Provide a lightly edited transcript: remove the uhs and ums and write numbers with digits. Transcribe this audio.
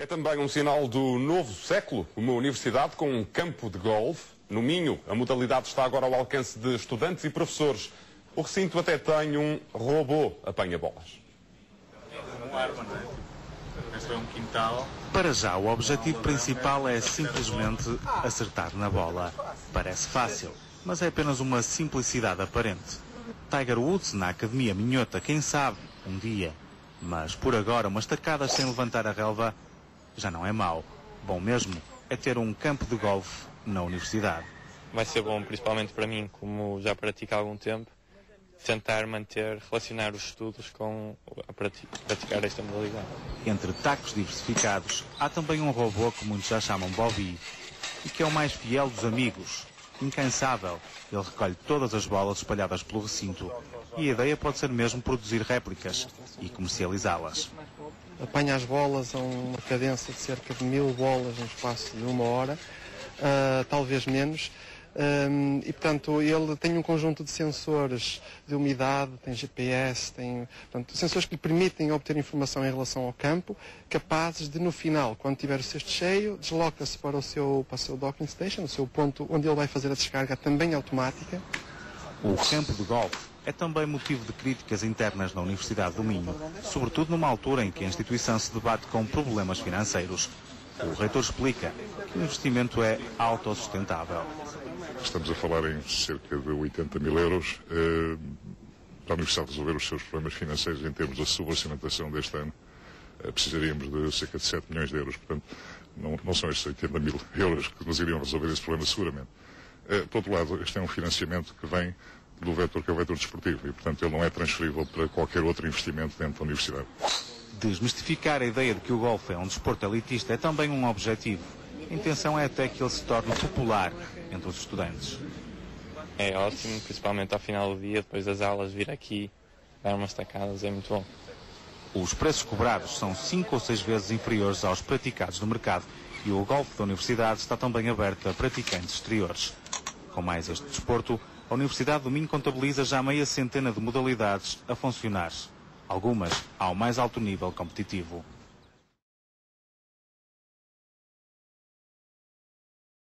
É também um sinal do novo século, uma universidade com um campo de golfe no Minho. A modalidade está agora ao alcance de estudantes e professores. O recinto até tem um robô apanha-bolas. Para já, o objetivo principal é simplesmente acertar na bola. Parece fácil, mas é apenas uma simplicidade aparente. Tiger Woods na Academia Minhota, quem sabe, um dia. Mas por agora, umas tacadas sem levantar a relva já não é mau. Bom mesmo é ter um campo de golfe na universidade. Vai ser bom, principalmente para mim, como já pratico há algum tempo, tentar relacionar os estudos com praticar esta modalidade. Entre tacos diversificados, há também um robô que muitos já chamam Bobby, e que é o mais fiel dos amigos. Incansável, ele recolhe todas as bolas espalhadas pelo recinto, e a ideia pode ser mesmo produzir réplicas e comercializá-las. Apanha as bolas a uma cadência de cerca de 1000 bolas no espaço de uma hora, talvez menos, e portanto ele tem um conjunto de sensores de umidade, tem GPS, tem portanto, sensores que lhe permitem obter informação em relação ao campo, capazes de no final, quando tiver o cesto cheio, desloca-se para o seu docking station, o seu ponto onde ele vai fazer a descarga também automática. O campo de golfe é também motivo de críticas internas na Universidade do Minho, sobretudo numa altura em que a instituição se debate com problemas financeiros. O reitor explica que o investimento é autossustentável. Estamos a falar em cerca de 80.000 euros para a Universidade resolver os seus problemas financeiros em termos da suborçamentação deste ano. Precisaríamos de cerca de 7 milhões de euros, portanto não são estes 80.000 euros que nos iriam resolver esse problema seguramente. Por outro lado, este é um financiamento que vem do vetor que é o vetor desportivo e, portanto, ele não é transferível para qualquer outro investimento dentro da universidade. Desmistificar a ideia de que o golfe é um desporto elitista é também um objetivo. A intenção é até que ele se torne popular entre os estudantes. É ótimo, principalmente ao final do dia, depois das aulas, vir aqui dar umas tacadas é muito bom. Os preços cobrados são 5 ou 6 vezes inferiores aos praticados no mercado e o golfe da universidade está também aberto a praticantes exteriores. Com mais este desporto, a Universidade do Minho contabiliza já meia centena de modalidades a funcionar, algumas ao mais alto nível competitivo.